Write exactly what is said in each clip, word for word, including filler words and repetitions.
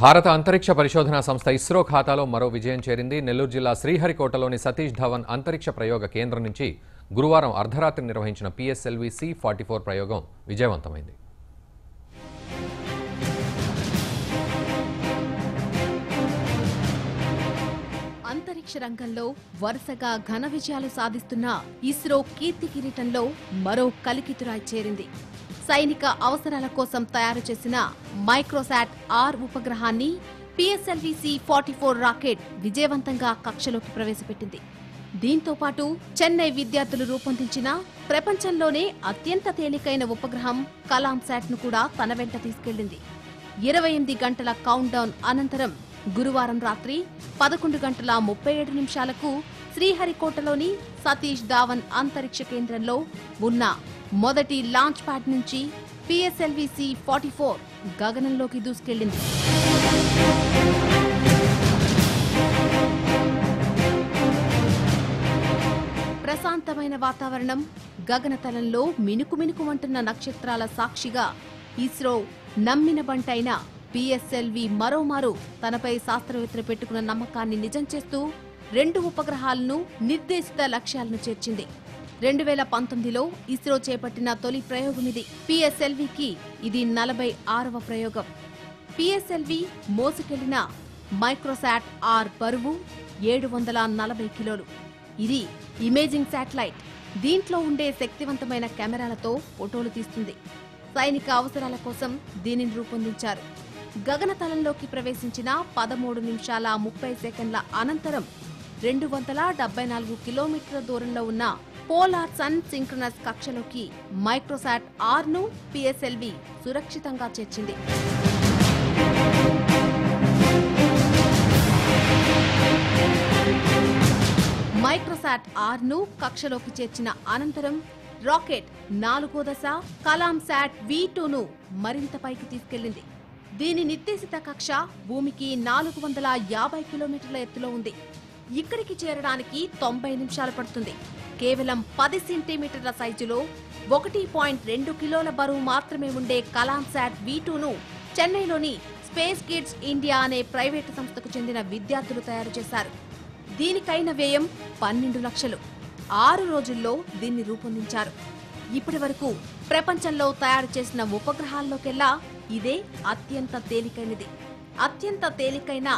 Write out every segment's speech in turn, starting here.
భారత అంతరిక్ష పరిశోధన సంస్థ ఇస్రో ఖాతాలో మరో విజయం చేరింది. నెల్లూరు జిల్లా శ్రీహరికోటలోని సతీష్ ధవన్ అంతరిక్ష ప్రయోగ కేంద్రం నుంచి గురువారం అర్ధరాత్రి నిర్వహించిన పీఎస్ఎల్వి సి ఫార్టీ ఫోర్ ప్రయోగం విజయవంతమైంది. అంతరిక్ష రంగంలో వరుసగా ఘన విజయాలు సాధిస్తున్న ఇస్రో కీర్తి కిరీటంలో మరో కలికితురాయి చేరింది. సైనిక అవసరాల కోసం తయారు చేసిన మైక్రోసాట్ ఆర్ ఉపగ్రహాన్ని PSLV C forty four rocket విజయవంతంగా కక్షలోకి ప్రవేశపెట్టింది. దీంతో పాటు చెన్నై విద్యార్థులు రూపొందించిన ప్రపంచంలోనే అత్యంత తేలికైన ఉపగ్రహం కలాంసాట్ ను కూడా తన వెంట తీసుకెళ్లింది. ఇరవై ఎనిమిది గంటల కౌంట్ డౌన్ అనంతరం గురువారం రాత్రి పదకొండు గంటల ముప్పై ఏడు నిమిషాలకు శ్రీహరికోటలోని సతీష్ ధావన్ అంతరిక్ష కేంద్రంలో ఉన్న మొదటి లాంచ్ ప్యాడ్ నుంచి పిఎస్ఎల్వి సి ఫార్టీ ఫోర్ గగనంలోకి దూసుకెళ్లింది. ప్రశాంతమైన వాతావరణం, గగనతలంలో మినుకు మినుకు అంటున్న నక్షత్రాల సాక్షిగా ఇస్రో నమ్మిన బంటైన పిఎస్ఎల్వి మరోమారు తనపై శాస్త్రవేత్తలు పెట్టుకున్న నమ్మకాన్ని నిజం చేస్తూ రెండు ఉపగ్రహాలను నిర్దేశిత లక్ష్యాలను చేర్చింది. రెండు వేల పంతొమ్మిదిలో ఇస్రో చేపట్టిన తొలి ప్రయోగం ఇది. పిఎస్ఎల్వికి ఇది నలభై ఆరవ ప్రయోగం. పిఎస్ఎల్వి మోసుకెళ్లిన మైక్రోసాట్ ఆర్ బరువు ఏడు వందల నలభై కిలోలు. ఇది ఇమేజింగ్ శాటిలైట్. దీంట్లో ఉండే శక్తివంతమైన కెమెరాలతో ఫోటోలు తీస్తుంది. సైనిక అవసరాల కోసం దీనిని రూపొందించారు. గగనతలంలోకి ప్రవేశించిన పదమూడు నిమిషాల ముప్పై సెకండ్ల అనంతరం రెండు వందల డెబ్బై నాలుగు కిలోమీటర్ల దూరంలో ఉన్న పోలార్ సన్ సింక్రనస్ కక్షలోకి మైక్రోసాట్ ఆర్ ను పిఎస్ఎల్వి సురక్షితంగా చేర్చింది. మైక్రోసాట్ ఆర్ ను కక్షలోకి చేర్చిన అనంతరం రాకెట్ నాలుగో దశ కలాంసాట్ వి టూ ను మరింత పైకి తీసుకెళ్లింది. దీని నిర్దేశిత కక్ష భూమికి నాలుగు వందల యాభై కిలోమీటర్ల ఎత్తులో ఉంది. ఇక్కడికి చేరడానికి తొంభై నిమిషాలు పడుతుంది. కేవలం పది సెంటీమీటర్ల సైజులో ఒకటి పాయింట్ రెండు కిలోల బరువు మాత్రమే ఉండే కలాంసాట్ వి టూను చెన్నైలోని స్పేస్ కిడ్స్ ఇండియా అనే ప్రైవేటు సంస్థకు చెందిన విద్యార్థులు తయారు చేశారు. దీనికైన వ్యయం పన్నెండు లక్షలు. ఆరు రోజుల్లో దీన్ని రూపొందించారు. ఇప్పటి వరకు ప్రపంచంలో తయారు చేసిన ఉపగ్రహాల్లోకెల్లా ఇదే అత్యంత తేలికైనది. అత్యంత తేలికైన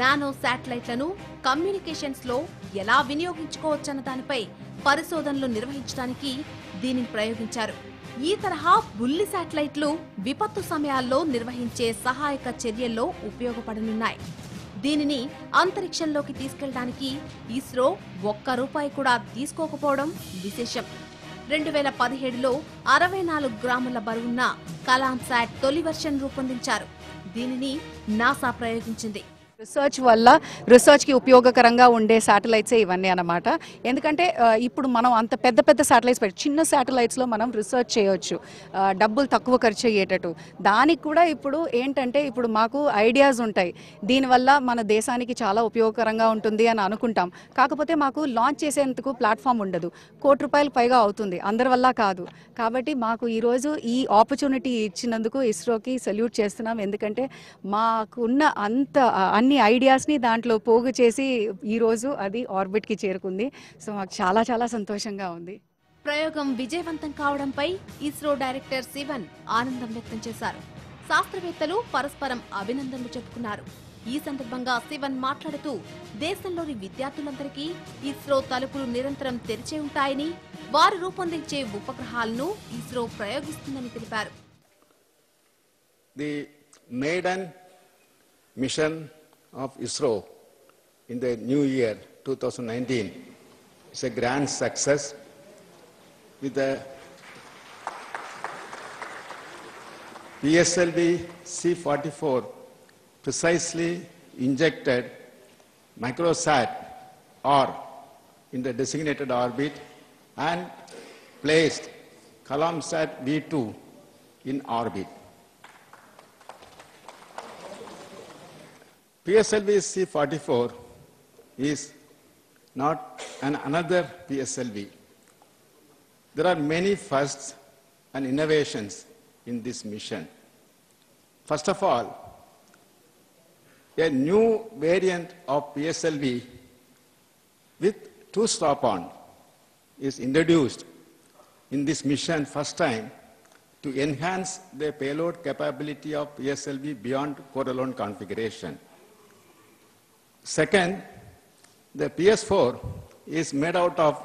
నానో శాటిలైట్లను కమ్యూనికేషన్స్ లో ఎలా వినియోగించుకోవచ్చన్న దానిపై పరిశోధనలు నిర్వహించడానికి దీనిని ప్రయోగించారు. ఈ తరహా బుల్లి శాటిలైట్లు విపత్తు సమయాల్లో నిర్వహించే సహాయక చర్యల్లో ఉపయోగపడనున్నాయి. దీనిని అంతరిక్షంలోకి తీసుకెళ్లడానికి ఇస్రో ఒక్క రూపాయి కూడా తీసుకోకపోవడం విశేషం. రెండు వేల పదిహేడులో అరవై నాలుగు గ్రాముల బరువున్న కలాంసాట్ తొలి వర్షన్ రూపొందించారు. దీనిని నాసా ప్రయోగించింది. రీసెర్చ్ వల్ల రీసెర్చ్కి ఉపయోగకరంగా ఉండే శాటిలైట్సే ఇవన్నీ అన్నమాట. ఎందుకంటే ఇప్పుడు మనం అంత పెద్ద పెద్ద శాటిలైట్స్ పెట్టి చిన్న శాటిలైట్స్లో మనం రీసెర్చ్ చేయవచ్చు, డబ్బులు తక్కువ ఖర్చు అయ్యేటట్టు. దానికి కూడా ఇప్పుడు ఏంటంటే ఇప్పుడు మాకు ఐడియాస్ ఉంటాయి, దీనివల్ల మన దేశానికి చాలా ఉపయోగకరంగా ఉంటుంది అని అనుకుంటాం. కాకపోతే మాకు లాంచ్ చేసేందుకు ప్లాట్ఫామ్ ఉండదు. కోటి రూపాయలు పైగా అవుతుంది, అందరి వల్ల కాదు. కాబట్టి మాకు ఈరోజు ఈ ఆపర్చునిటీ ఇచ్చినందుకు ఇస్రోకి సెల్యూట్ చేస్తున్నాం. ఎందుకంటే మాకున్న అంత అన్ని అన్ని ఐడియాస్ని దాంట్లో పోగు చేసి ఈరోజు అది ఆర్బిట్కి చేరుకుంది. సో మాకు చాలా చాలా సంతోషంగా ఉంది. ప్రయోగం విజయవంతం కావడంపై ఇస్రో డైరెక్టర్ శివన్ ఆనందం వ్యక్తం చేశారు. శాస్త్రవేత్తలు పరస్పరం అభినందనలు చెప్పుకున్నారు. ఈ సందర్భంగా శివన్ మాట్లాడుతూ దేశంలోని విద్యార్థులందరికీ ఇస్రో తలుపులు నిరంతరం తెరిచే ఉంటాయని, వారు రూపొందించే ఉపగ్రహాలను ఇస్రో ప్రయోగిస్తుందని తెలిపారు. The maiden mission of ISRO in the new year twenty nineteen is a grand success with the P S L V C forty-four precisely injected microsat R in the designated orbit and placed Kalamsat V two in orbit. P S L V C forty-four is not an another P S L V. There are many firsts and innovations in this mission. First of all, a new variant of P S L V with two stop-on is introduced in this mission first time to enhance the payload capability of P S L V beyond core-alone configuration. Second, the P S four is made out of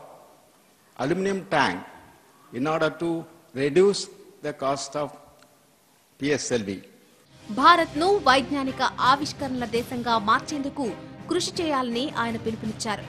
aluminum tank in order to reduce the cost of P S L V. భారత్ను వైజ్ఞానిక ఆవిష్కరణల దేశంగా మార్చేందుకు కృషి చేయాలని ఆయన పిలుపునిచ్చారు.